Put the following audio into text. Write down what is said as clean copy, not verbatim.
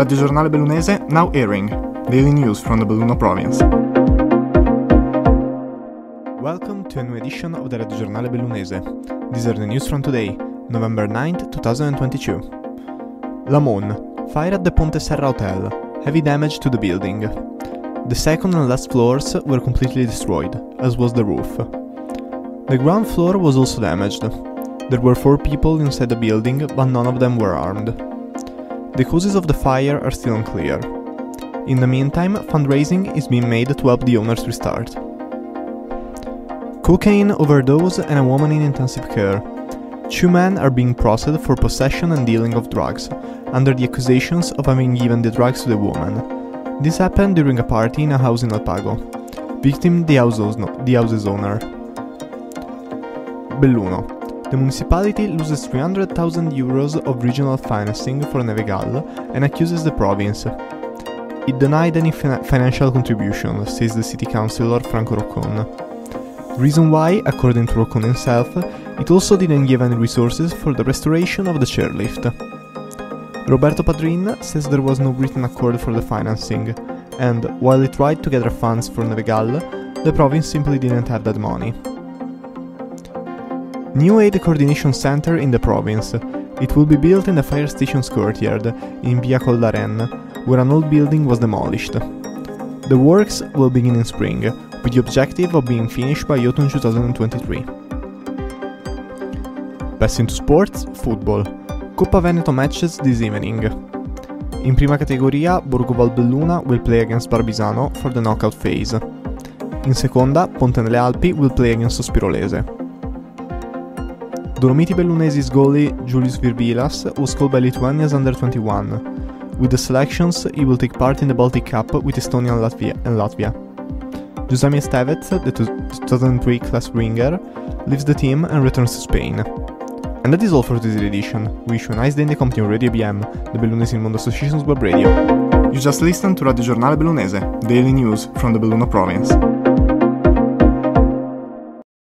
Radio Giornale Bellunese, now airing. Daily news from the Belluno province. Welcome to a new edition of the Radio Giornale Bellunese. These are the news from today, November 9th, 2022. Lamon, fire at the Ponte Serra Hotel, heavy damage to the building. The second and last floors were completely destroyed, as was the roof. The ground floor was also damaged. There were 4 people inside the building, but none of them were armed. The causes of the fire are still unclear. In the meantime, fundraising is being made to help the owners restart. Cocaine overdose and a woman in intensive care. 2 men are being processed for possession and dealing of drugs, under the accusations of having given the drugs to the woman. This happened during a party in a house in Alpago. Victim, the house's owner. Belluno. The municipality loses 300,000 euros of regional financing for Nevegal and accuses the province. It denied any financial contribution, says the city councillor Franco Roccon. Reason why, according to Roccon himself, it also didn't give any resources for the restoration of the chairlift. Roberto Padrin says there was no written accord for the financing, and while it tried to gather funds for Nevegal, the province simply didn't have that money. New Aid Coordination Center in the province. It will be built in the fire station's courtyard, in Via Collaren, where an old building was demolished. The works will begin in spring, with the objective of being finished by autumn 2023. Passing to sports, football. Coppa Veneto matches this evening. In Prima Categoria, Borgo Valbelluna will play against Barbisano for the knockout phase. In Seconda, Ponte delle Alpi will play against Sospirolese. Dolomiti Bellunesi's goalie Julius Virbilas was called by Lithuania's under-21. With the selections, he will take part in the Baltic Cup with Estonia and Latvia. Josami Stevet, the 2003 class winger, leaves the team and returns to Spain. And that is all for today's edition. Wish you a nice day in the company of Radio BM, the Bellunesi nel Mondo Association's web radio. You just listened to Radio Giornale Bellunese, daily news from the Belluno province.